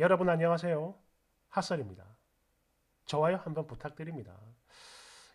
여러분 안녕하세요. 핫썰입니다. 좋아요 한번 부탁드립니다.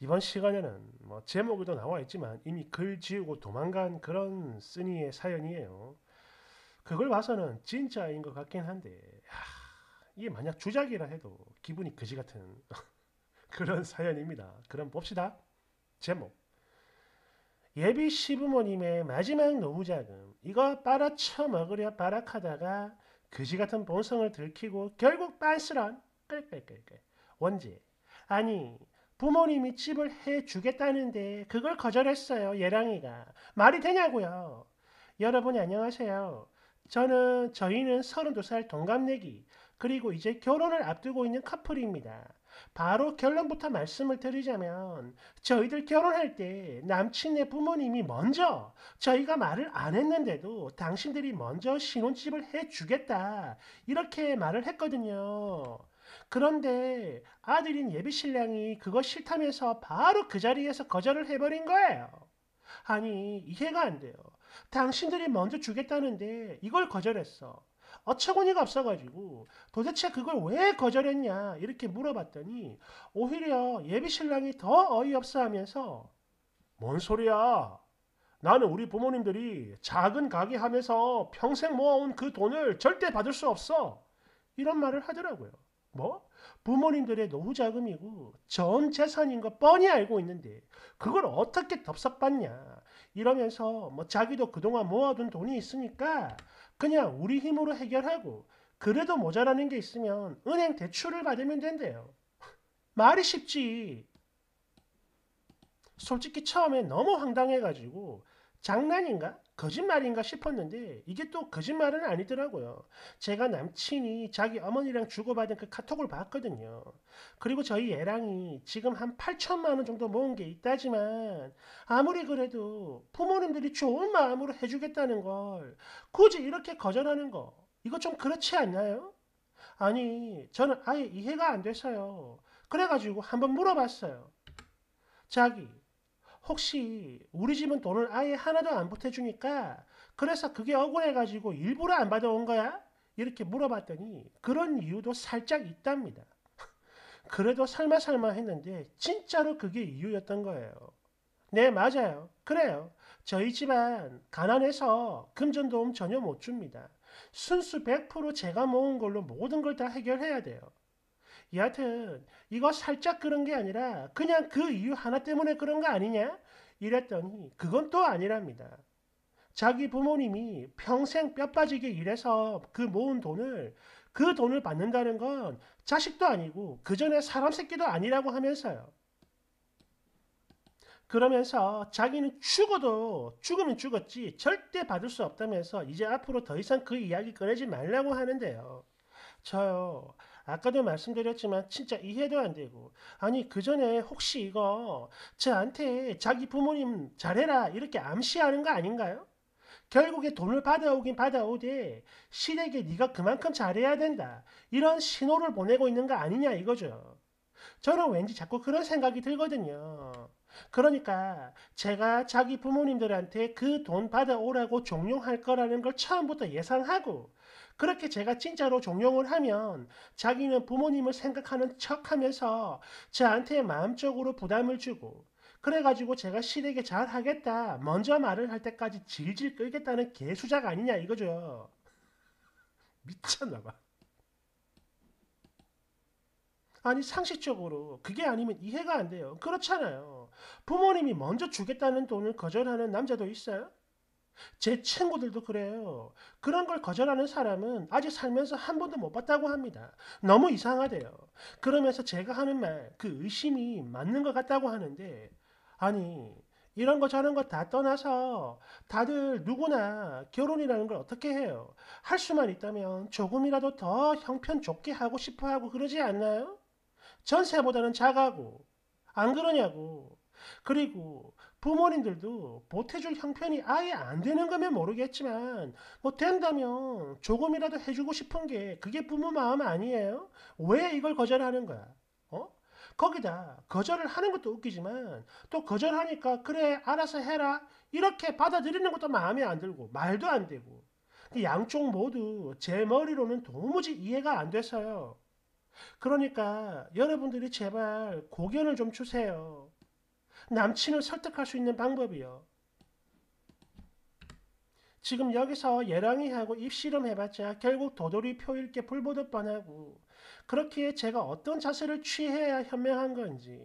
이번 시간에는 제목에도 나와있지만 이미 글 지우고 도망간 그런 쓰니의 사연이에요. 그걸 봐서는 진짜인 것 같긴 한데 이게 만약 주작이라 해도 기분이 그지같은 그런 사연입니다. 그럼 봅시다. 제목 예비 시부모님의 마지막 노후자금 이거 빨아쳐 먹으려 발악하다가 그지같은 본성을 들키고 결국 빤스런 끌끌끌끌 원지 아니 부모님이 집을 해주겠다는데 그걸 거절했어요. 예랑이가 말이 되냐고요. 여러분 안녕하세요. 저희는 32살 동갑내기 그리고 이제 결혼을 앞두고 있는 커플입니다. 바로 결론부터 말씀을 드리자면 저희들 결혼할 때 남친의 부모님이 먼저 저희가 말을 안 했는데도 당신들이 먼저 신혼집을 해주겠다 이렇게 말을 했거든요. 그런데 아들인 예비신랑이 그거 싫다면서 바로 그 자리에서 거절을 해버린 거예요. 아니 이해가 안 돼요. 당신들이 먼저 주겠다는데 이걸 거절했어. 어처구니가 없어가지고 도대체 그걸 왜 거절했냐 이렇게 물어봤더니 오히려 예비신랑이 더 어이없어하면서 뭔 소리야? 나는 우리 부모님들이 작은 가게 하면서 평생 모아온 그 돈을 절대 받을 수 없어. 이런 말을 하더라고요. 뭐? 부모님들의 노후자금이고 전 재산인 거 뻔히 알고 있는데 그걸 어떻게 덥석받냐 이러면서 자기도 그동안 모아둔 돈이 있으니까 그냥 우리 힘으로 해결하고 그래도 모자라는 게 있으면 은행 대출을 받으면 된대요. 말이 쉽지. 솔직히 처음에 너무 황당해가지고 장난인가? 거짓말인가 싶었는데 이게 또 거짓말은 아니더라고요. 제가 남친이 자기 어머니랑 주고받은 그 카톡을 봤거든요. 그리고 저희 애랑이 지금 한 8,000만 원 정도 모은 게 있다지만 아무리 그래도 부모님들이 좋은 마음으로 해주겠다는 걸 굳이 이렇게 거절하는 거 이거 좀 그렇지 않나요? 아니 저는 아예 이해가 안 돼서요. 그래가지고 한번 물어봤어요. 자기 혹시 우리 집은 돈을 아예 하나도 안 보태주니까 그래서 그게 억울해가지고 일부러 안 받아온 거야? 이렇게 물어봤더니 그런 이유도 살짝 있답니다. 그래도 설마설마 했는데 진짜로 그게 이유였던 거예요. 네, 맞아요. 그래요. 저희 집안 가난해서 금전도움 전혀 못 줍니다. 순수 100% 제가 모은 걸로 모든 걸 다 해결해야 돼요. 여하튼 이거 살짝 그런 게 아니라 그냥 그 이유 하나 때문에 그런 거 아니냐? 이랬더니 그건 또 아니랍니다. 자기 부모님이 평생 뼈 빠지게 일해서 그 모은 돈을 받는다는 건 자식도 아니고 그 전에 사람 새끼도 아니라고 하면서요. 그러면서 자기는 죽으면 죽었지 절대 받을 수 없다면서 이제 앞으로 더 이상 그 이야기 꺼내지 말라고 하는데요. 저요. 아까도 말씀드렸지만 진짜 이해도 안 되고 아니 그 전에 혹시 이거 저한테 자기 부모님 잘해라 이렇게 암시하는 거 아닌가요? 결국에 돈을 받아오긴 받아오되 시댁에 네가 그만큼 잘해야 된다 이런 신호를 보내고 있는 거 아니냐 이거죠. 저는 왠지 자꾸 그런 생각이 들거든요. 그러니까 제가 자기 부모님들한테 그 돈 받아오라고 종용할 거라는 걸 처음부터 예상하고 그렇게 제가 진짜로 종용을 하면 자기는 부모님을 생각하는 척하면서 저한테 마음적으로 부담을 주고 그래가지고 제가 시댁에 잘하겠다 먼저 말을 할 때까지 질질 끌겠다는 개수작 아니냐 이거죠. 미쳤나봐. 아니 상식적으로 그게 아니면 이해가 안 돼요. 그렇잖아요. 부모님이 먼저 주겠다는 돈을 거절하는 남자도 있어요? 제 친구들도 그래요. 그런 걸 거절하는 사람은 아직 살면서 한 번도 못 봤다고 합니다. 너무 이상하대요. 그러면서 제가 하는 말, 그 의심이 맞는 것 같다고 하는데 아니 이런 거 저런 거 다 떠나서 다들 누구나 결혼이라는 걸 어떻게 해요? 할 수만 있다면 조금이라도 더 형편 좋게 하고 싶어 하고 그러지 않나요? 전세보다는 작아고 안 그러냐고. 그리고 부모님들도 보태줄 형편이 아예 안 되는 거면 모르겠지만 뭐 된다면 조금이라도 해주고 싶은 게 그게 부모 마음 아니에요? 왜 이걸 거절하는 거야? 거기다 거절을 하는 것도 웃기지만 또 거절하니까 그래 알아서 해라 이렇게 받아들이는 것도 마음에 안 들고 말도 안 되고 양쪽 모두 제 머리로는 도무지 이해가 안 돼서요. 그러니까 여러분들이 제발 고견을 좀 주세요. 남친을 설득할 수 있는 방법이요. 지금 여기서 예랑이하고 입씨름 해봤자 결국 도돌이 표일게 불보듯 뻔하고, 그렇기에 제가 어떤 자세를 취해야 현명한 건지,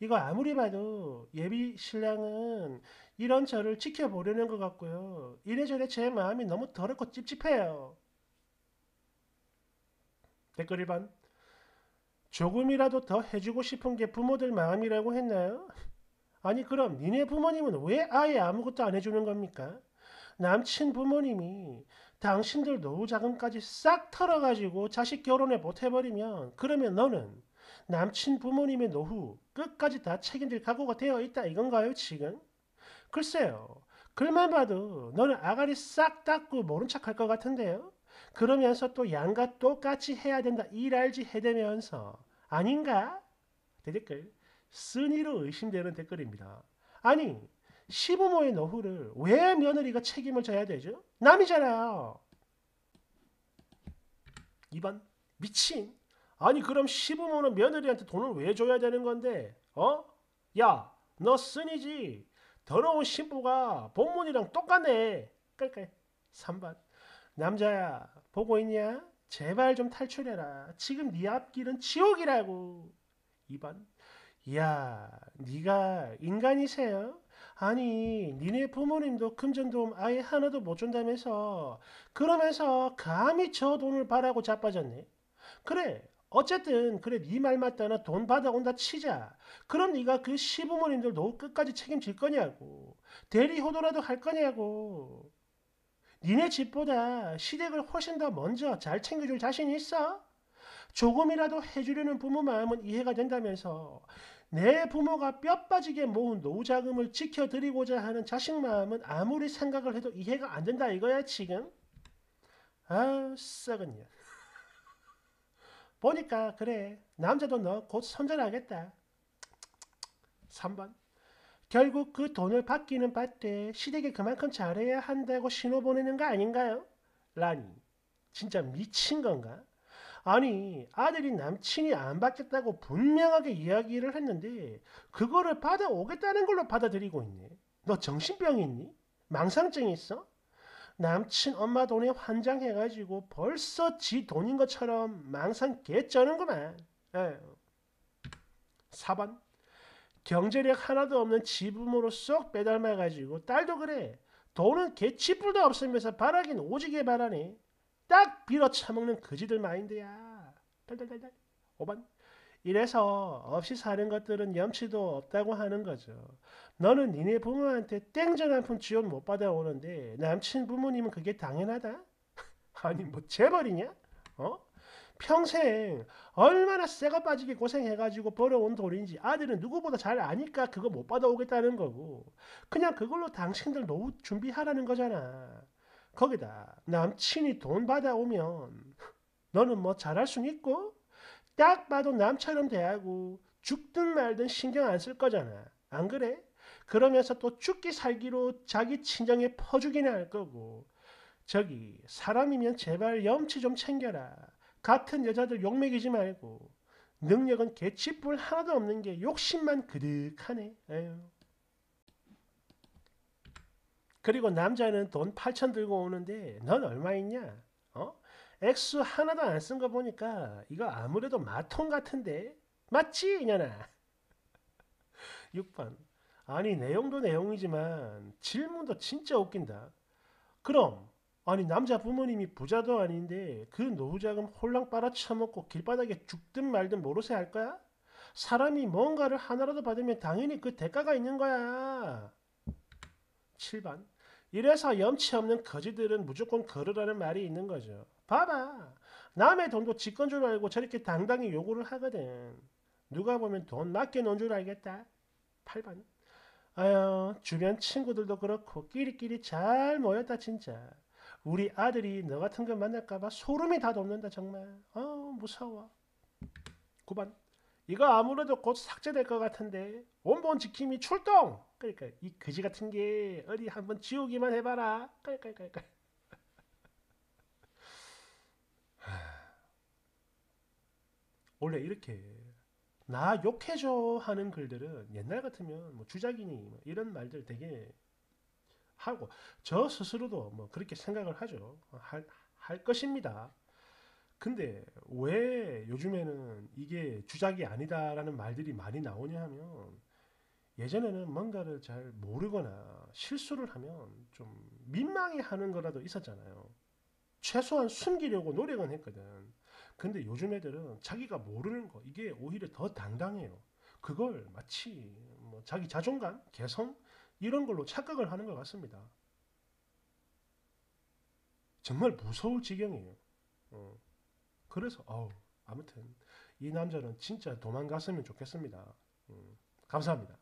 이거 아무리 봐도 예비 신랑은 이런 저를 지켜보려는 것 같고요. 이래저래 제 마음이 너무 더럽고 찝찝해요. 댓글 1번. 조금이라도 더 해주고 싶은 게 부모들 마음이라고 했나요? 아니 그럼 니네 부모님은 왜 아예 아무것도 안 해주는 겁니까? 남친 부모님이 당신들 노후자금까지 싹 털어가지고 자식 결혼에 보태버리면, 그러면 너는 남친 부모님의 노후 끝까지 다 책임질 각오가 되어 있다 이건가요 지금? 글쎄요. 글만 봐도 너는 아가리 싹 닦고 모른 척할 것 같은데요? 그러면서 또 양가 똑같이 해야 된다 일알지 해대면서 아닌가? 대댓글. 쓴이로 의심되는 댓글입니다. 아니 시부모의 노후를 왜 며느리가 책임을 져야 되죠? 남이잖아요. 2번. 미친. 아니 그럼 시부모는 며느리한테 돈을 왜 줘야 되는 건데? 어? 야, 너 쓴이지. 더러운 신부가 본문이랑 똑같네. 깔깔. 3번. 남자야, 보고 있냐? 제발 좀 탈출해라. 지금 네 앞길은 지옥이라고. 2번. 야, 네가 인간이세요? 아니, 니네 부모님도 금전도움 아예 하나도 못 준다면서, 그러면서 감히 저 돈을 바라고 자빠졌네. 그래, 어쨌든 그래 네 말 맞다. 나 돈 받아온다 치자. 그럼 네가 그 시부모님들 노후 끝까지 책임질 거냐고. 대리효도라도 할 거냐고. 니네 집보다 시댁을 훨씬 더 먼저 잘 챙겨줄 자신이 있어? 조금이라도 해주려는 부모 마음은 이해가 된다면서 내 부모가 뼈 빠지게 모은 노후자금을 지켜드리고자 하는 자식 마음은 아무리 생각을 해도 이해가 안 된다 이거야 지금? 아우 썩은 년. 보니까 그래 남자도 너 곧 선전하겠다. 3번. 결국 그 돈을 받기는 받되 시댁에 그만큼 잘해야 한다고 신호 보내는 거 아닌가요? 라니. 진짜 미친 건가? 아니 아들이 남친이 안 받겠다고 분명하게 이야기를 했는데 그거를 받아오겠다는 걸로 받아들이고 있네. 너 정신병 있니? 망상증 있어? 남친 엄마 돈에 환장해가지고 벌써 지 돈인 것처럼 망상 개쩌는구만. 4번. 경제력 하나도 없는 지부모로 쏙 빼닮아가지고 딸도 그래. 돈은 개치뿔도 없으면서 바라긴 오지게 바라네. 딱 빌어 처먹는 그지들 마인드야. 달달달달. 5번. 이래서 없이 사는 것들은 염치도 없다고 하는 거죠. 너는 니네 부모한테 땡전 한 푼 지원 못 받아오는데 남친 부모님은 그게 당연하다? 아니 뭐 재벌이냐? 어? 평생 얼마나 새가 빠지게 고생해가지고 벌어온 돈인지 아들은 누구보다 잘 아니까 그거 못 받아오겠다는 거고, 그냥 그걸로 당신들 노후 준비하라는 거잖아. 거기다 남친이 돈 받아오면 너는 뭐 잘할 순 있고 딱 봐도 남처럼 대하고 죽든 말든 신경 안 쓸 거잖아. 안 그래? 그러면서 또 죽기 살기로 자기 친정에 퍼주기나 할 거고. 저기 사람이면 제발 염치 좀 챙겨라. 같은 여자들 욕먹이지 말고. 능력은 개치뿔 하나도 없는 게 욕심만 그득하네. 에휴. 그리고 남자는 돈 8천 들고 오는데 넌 얼마 있냐? 어? 액수 하나도 안 쓴 거 보니까 이거 아무래도 마통 같은데? 맞지? 이년아. 6번. 아니 내용도 내용이지만 질문도 진짜 웃긴다. 그럼 아니 남자 부모님이 부자도 아닌데 그 노후자금 홀랑 빨아쳐먹고 길바닥에 죽든 말든 모르쇠 할 거야? 사람이 뭔가를 하나라도 받으면 당연히 그 대가가 있는 거야. 7번. 이래서 염치 없는 거지들은 무조건 걸으라는 말이 있는 거죠. 봐봐. 남의 돈도 지 건 줄 알고 저렇게 당당히 요구를 하거든. 누가 보면 돈 맡겨놓은 줄 알겠다. 8번. 아유, 주변 친구들도 그렇고 끼리끼리 잘 모였다 진짜. 우리 아들이 너 같은 거 만날까봐 소름이 다 돋는다 정말. 무서워. 9번. 이거 아무래도 곧 삭제될 것 같은데 원본 지킴이 출동! 그러니까 이 그지 같은 게 어디 한번 지우기만 해봐라. 깔깔깔깔. 원래 이렇게 나 욕해줘 하는 글들은 옛날 같으면 뭐 주작이니 뭐 이런 말들 되게 하고 저 스스로도 뭐 그렇게 생각을 하죠. 할 것입니다. 근데 왜 요즘에는 이게 주작이 아니다라는 말들이 많이 나오냐 하면, 예전에는 뭔가를 잘 모르거나 실수를 하면 좀 민망해하는 거라도 있었잖아요. 최소한 숨기려고 노력은 했거든. 근데 요즘 애들은 자기가 모르는 거, 이게 오히려 더 당당해요. 그걸 마치 뭐 자기 자존감, 개성 이런 걸로 착각을 하는 것 같습니다. 정말 무서울 지경이에요. 그래서 아무튼 이 남자는 진짜 도망갔으면 좋겠습니다. 감사합니다.